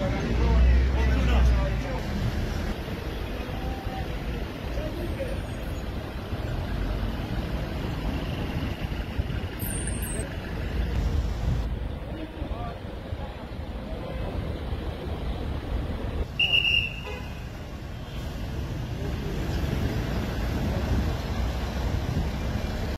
Gracias.